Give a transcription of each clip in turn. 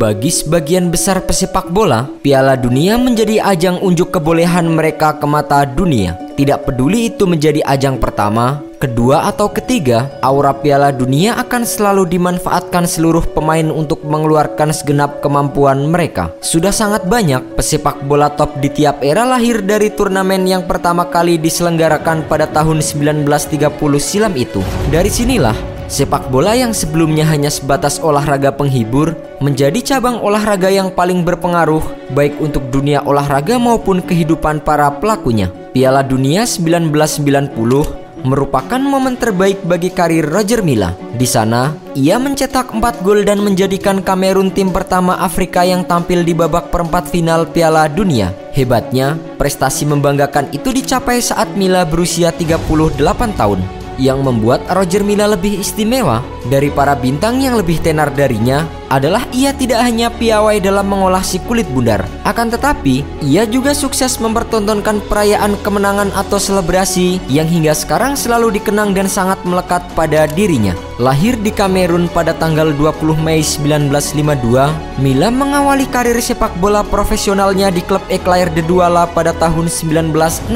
Bagi sebagian besar pesepak bola, Piala Dunia menjadi ajang unjuk kebolehan mereka ke mata dunia. Tidak peduli itu menjadi ajang pertama, kedua atau ketiga, aura Piala Dunia akan selalu dimanfaatkan seluruh pemain untuk mengeluarkan segenap kemampuan mereka. Sudah sangat banyak pesepak bola top di tiap era lahir dari turnamen yang pertama kali diselenggarakan pada tahun 1930 silam itu. Dari sinilah sepak bola yang sebelumnya hanya sebatas olahraga penghibur menjadi cabang olahraga yang paling berpengaruh baik untuk dunia olahraga maupun kehidupan para pelakunya. Piala Dunia 1990 merupakan momen terbaik bagi karir Roger Milla. Di sana, ia mencetak 4 gol dan menjadikan Kamerun tim pertama Afrika yang tampil di babak perempat final Piala Dunia. Hebatnya, prestasi membanggakan itu dicapai saat Milla berusia 38 tahun. Yang membuat Roger Milla lebih istimewa dari para bintang yang lebih tenar darinya adalah ia tidak hanya piawai dalam mengolah si kulit bundar, akan tetapi ia juga sukses mempertontonkan perayaan kemenangan atau selebrasi yang hingga sekarang selalu dikenang dan sangat melekat pada dirinya. Lahir di Kamerun pada tanggal 20 Mei 1952, Milla mengawali karir sepak bola profesionalnya di klub Eclair de Douala pada tahun 1965.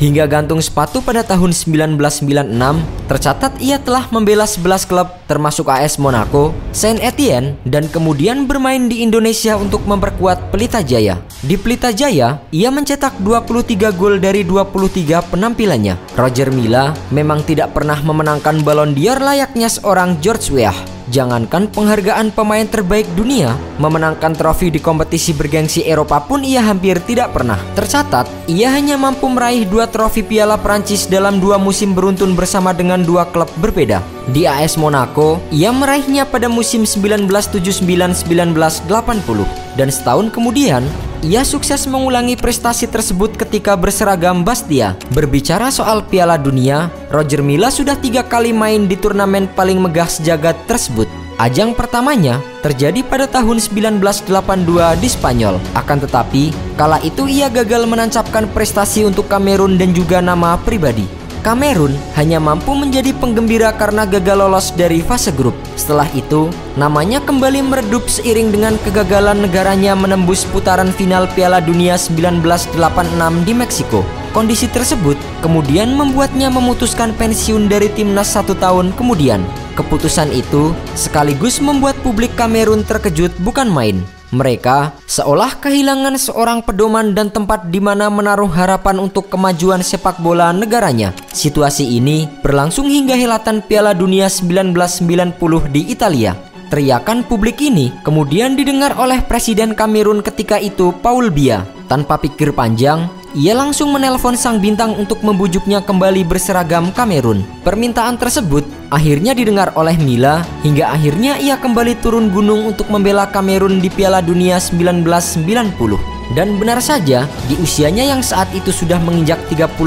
Hingga gantung sepatu pada tahun 1996, tercatat ia telah membela 11 klub termasuk AS Monaco, Saint Etienne, dan kemudian bermain di Indonesia untuk memperkuat Pelita Jaya. Di Pelita Jaya, ia mencetak 23 gol dari 23 penampilannya. Roger Milla memang tidak pernah memenangkan Ballon d'Or layaknya seorang George Weah. Jangankan penghargaan pemain terbaik dunia, memenangkan trofi di kompetisi bergengsi Eropa pun ia hampir tidak pernah. Tercatat, ia hanya mampu meraih 2 trofi Piala Prancis dalam 2 musim beruntun bersama dengan 2 klub berbeda. Di AS Monaco, ia meraihnya pada musim 1979-1980. Dan setahun kemudian, ia sukses mengulangi prestasi tersebut ketika berseragam Bastia. Berbicara soal Piala Dunia, Roger Milla sudah 3 kali main di turnamen paling megah sejagat tersebut. Ajang pertamanya terjadi pada tahun 1982 di Spanyol. Akan tetapi, kala itu ia gagal menancapkan prestasi untuk Kamerun dan juga nama pribadi. Kamerun hanya mampu menjadi penggembira karena gagal lolos dari fase grup. Setelah itu, namanya kembali meredup seiring dengan kegagalan negaranya menembus putaran final Piala Dunia 1986 di Meksiko. Kondisi tersebut kemudian membuatnya memutuskan pensiun dari timnas 1 tahun kemudian. Keputusan itu sekaligus membuat publik Kamerun terkejut bukan main. Mereka seolah kehilangan seorang pedoman dan tempat di mana menaruh harapan untuk kemajuan sepak bola negaranya. Situasi ini berlangsung hingga helatan Piala Dunia 1990 di Italia. Teriakan publik ini kemudian didengar oleh Presiden Kamerun ketika itu, Paul Biya. Tanpa pikir panjang, ia langsung menelpon sang bintang untuk membujuknya kembali berseragam Kamerun. Permintaan tersebut akhirnya didengar oleh Milla hingga akhirnya ia kembali turun gunung untuk membela Kamerun di Piala Dunia 1990. Dan benar saja, di usianya yang saat itu sudah menginjak 38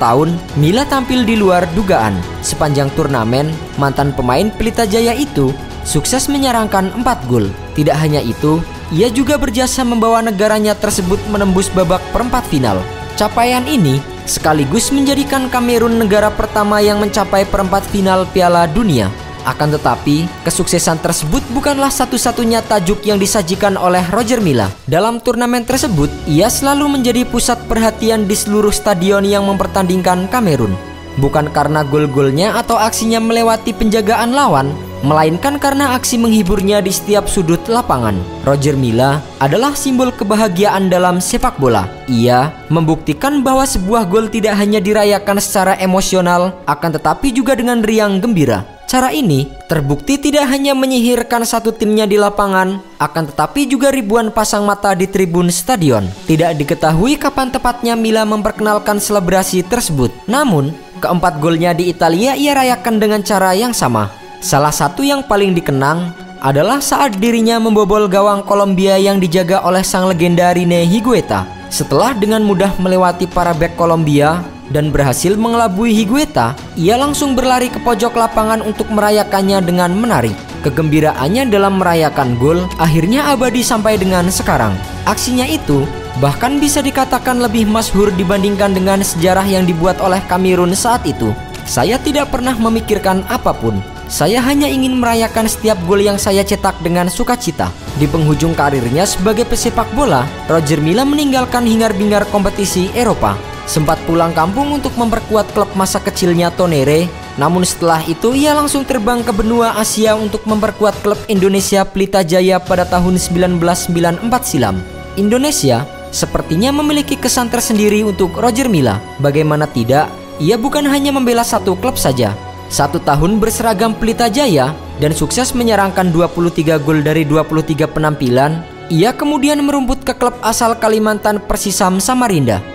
tahun, Milla tampil di luar dugaan. Sepanjang turnamen, mantan pemain Pelita Jaya itu sukses menyarangkan 4 gol. Tidak hanya itu, ia juga berjasa membawa negaranya tersebut menembus babak perempat final. Capaian ini sekaligus menjadikan Kamerun negara pertama yang mencapai perempat final Piala Dunia. Akan tetapi, kesuksesan tersebut bukanlah satu-satunya tajuk yang disajikan oleh Roger Milla. Dalam turnamen tersebut, ia selalu menjadi pusat perhatian di seluruh stadion yang mempertandingkan Kamerun. Bukan karena gol-golnya atau aksinya melewati penjagaan lawan, melainkan karena aksi menghiburnya di setiap sudut lapangan. Roger Milla adalah simbol kebahagiaan dalam sepak bola. Ia membuktikan bahwa sebuah gol tidak hanya dirayakan secara emosional, akan tetapi juga dengan riang gembira. Cara ini terbukti tidak hanya menyihirkan satu timnya di lapangan, akan tetapi juga ribuan pasang mata di tribun stadion. Tidak diketahui kapan tepatnya Milla memperkenalkan selebrasi tersebut. Namun, keempat golnya di Italia ia rayakan dengan cara yang sama. Salah satu yang paling dikenang adalah saat dirinya membobol gawang Kolombia yang dijaga oleh sang legenda Rene Higuita. Setelah dengan mudah melewati para bek Kolombia dan berhasil mengelabui Higuita, ia langsung berlari ke pojok lapangan untuk merayakannya dengan menari. Kegembiraannya dalam merayakan gol akhirnya abadi sampai dengan sekarang. Aksinya itu bahkan bisa dikatakan lebih masyhur dibandingkan dengan sejarah yang dibuat oleh Kamerun saat itu. Saya tidak pernah memikirkan apapun. Saya hanya ingin merayakan setiap gol yang saya cetak dengan sukacita. Di penghujung karirnya sebagai pesepak bola, Roger Milla meninggalkan hingar-bingar kompetisi Eropa. Sempat pulang kampung untuk memperkuat klub masa kecilnya Tonnerre, namun setelah itu ia langsung terbang ke benua Asia untuk memperkuat klub Indonesia Pelita Jaya pada tahun 1994 silam. Indonesia sepertinya memiliki kesan tersendiri untuk Roger Milla. Bagaimana tidak, ia bukan hanya membela satu klub saja. 1 tahun berseragam Pelita Jaya dan sukses menyerangkan 23 gol dari 23 penampilan, ia kemudian merumput ke klub asal Kalimantan Persisam Samarinda.